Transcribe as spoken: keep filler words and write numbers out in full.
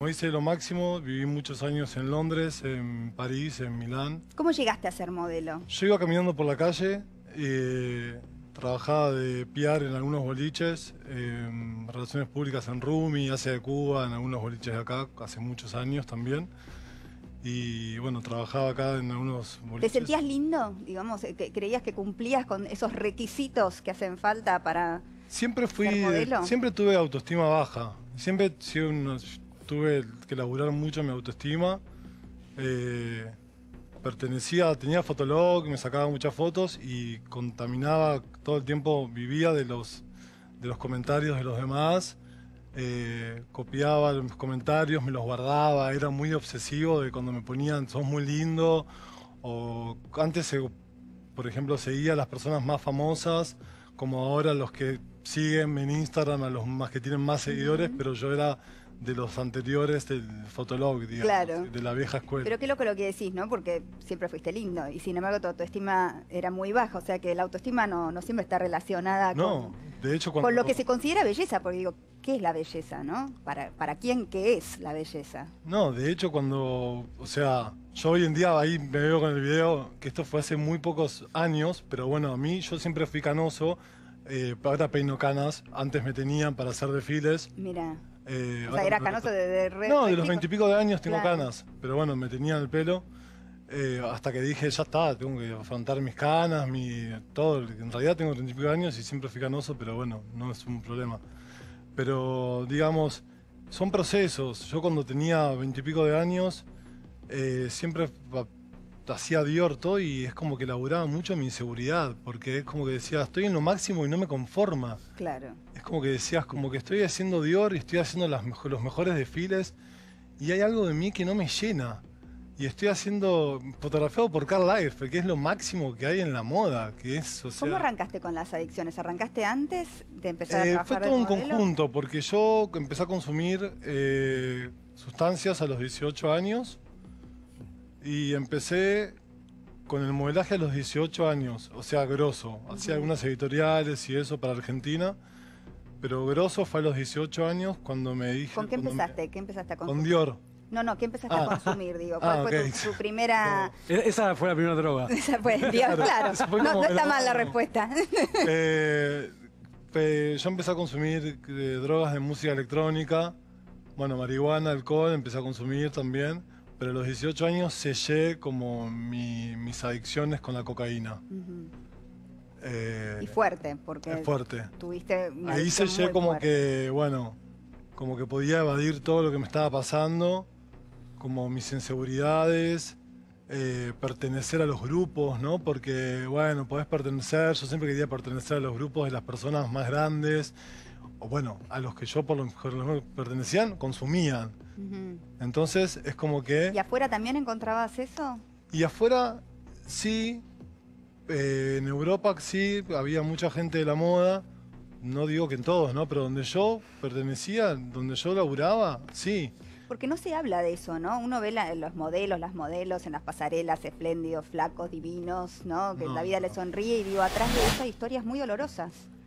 Como hice lo máximo, viví muchos años en Londres, en París, en Milán. ¿Cómo llegaste a ser modelo? Yo iba caminando por la calle, eh, trabajaba de P R en algunos boliches, eh, relaciones públicas en Rumi, Asia de Cuba, en algunos boliches de acá, hace muchos años también. Y bueno, trabajaba acá en algunos boliches. ¿Te sentías lindo? Digamos, ¿creías que cumplías con esos requisitos que hacen falta para siempre fui, ser modelo? Siempre tuve autoestima baja, siempre tuve unos... Tuve que laburar mucho mi autoestima, eh, pertenecía, tenía Fotolog, me sacaba muchas fotos y contaminaba todo el tiempo, vivía de los, de los comentarios de los demás, eh, copiaba los comentarios, me los guardaba, era muy obsesivo de cuando me ponían sos muy lindo, o antes, por ejemplo, seguía a las personas más famosas, como ahora los que siguen en Instagram, a los más que tienen más seguidores, pero yo era... de los anteriores del Fotolog, digamos, claro, de la vieja escuela. Pero qué loco lo que decís, ¿no? Porque siempre fuiste lindo y sin embargo tu autoestima era muy baja, o sea que la autoestima no, no siempre está relacionada no, con, de hecho, cuando... con lo que se considera belleza, porque digo, ¿qué es la belleza, no? ¿Para, para quién qué es la belleza? No, de hecho cuando, o sea, yo hoy en día ahí me veo con el video, que esto fue hace muy pocos años, pero bueno, a mí yo siempre fui canoso, eh, ahora peino canas, antes me tenían para hacer desfiles. Mirá. Eh, o sea, era canoso de, de re, no, de los veintipico de años tengo claro. canas, pero bueno, me tenían el pelo eh, hasta que dije, ya está, tengo que afrontar mis canas, mi todo. En realidad tengo treinta y pico de años y siempre fui canoso, pero bueno, no es un problema. Pero, digamos, son procesos. Yo cuando tenía veintipico de años, eh, siempre hacía Dior todo y es como que laburaba mucho mi inseguridad, porque es como que decía, estoy en lo máximo y no me conforma. Claro. Es como que decías, como que estoy haciendo Dior y estoy haciendo las mejo- los mejores desfiles y hay algo de mí que no me llena. Y estoy haciendo fotografiado por Karl Lagerfeld, que es lo máximo que hay en la moda. Que es, o sea, ¿cómo arrancaste con las adicciones? ¿Arrancaste antes de empezar eh, a trabajar? Fue todo un conjunto, porque yo empecé a consumir eh, sustancias a los dieciocho años. Y empecé con el modelaje a los dieciocho años, o sea, grosso. Hacía algunas editoriales y eso para Argentina, pero grosso fue a los dieciocho años cuando me dije... ¿Con qué empezaste? Me... ¿Qué empezaste a consumir? Con Dior. No, no, ¿qué empezaste ah. a consumir, digo? ¿Cuál ah, fue okay. tu, tu primera...? No. Esa fue la primera droga. Esa fue, Dior, claro. claro. Fue no, no está mal la respuesta. Eh, pues, yo empecé a consumir eh, drogas de música electrónica, bueno, marihuana, alcohol, empecé a consumir también. Pero a los dieciocho años sellé como mi, mis adicciones con la cocaína. Uh-huh. eh, y fuerte, porque es fuerte. Tuviste una ahí sellé como fuerte. Que, bueno, como que podía evadir todo lo que me estaba pasando, como mis inseguridades, eh, pertenecer a los grupos, ¿no? Porque, bueno, podés pertenecer, yo siempre quería pertenecer a los grupos de las personas más grandes, o bueno, a los que yo por lo mejor pertenecían, consumían. Uh-huh. Entonces es como que... ¿Y afuera también encontrabas eso? Y afuera sí, eh, en Europa sí, había mucha gente de la moda, no digo que en todos, ¿no? Pero donde yo pertenecía, donde yo laburaba, sí. Porque no se habla de eso, ¿no? Uno ve la, los modelos, las modelos en las pasarelas, espléndidos, flacos, divinos, ¿no? Que no, la vida no. les sonríe y digo, atrás de eso hay historias muy dolorosas.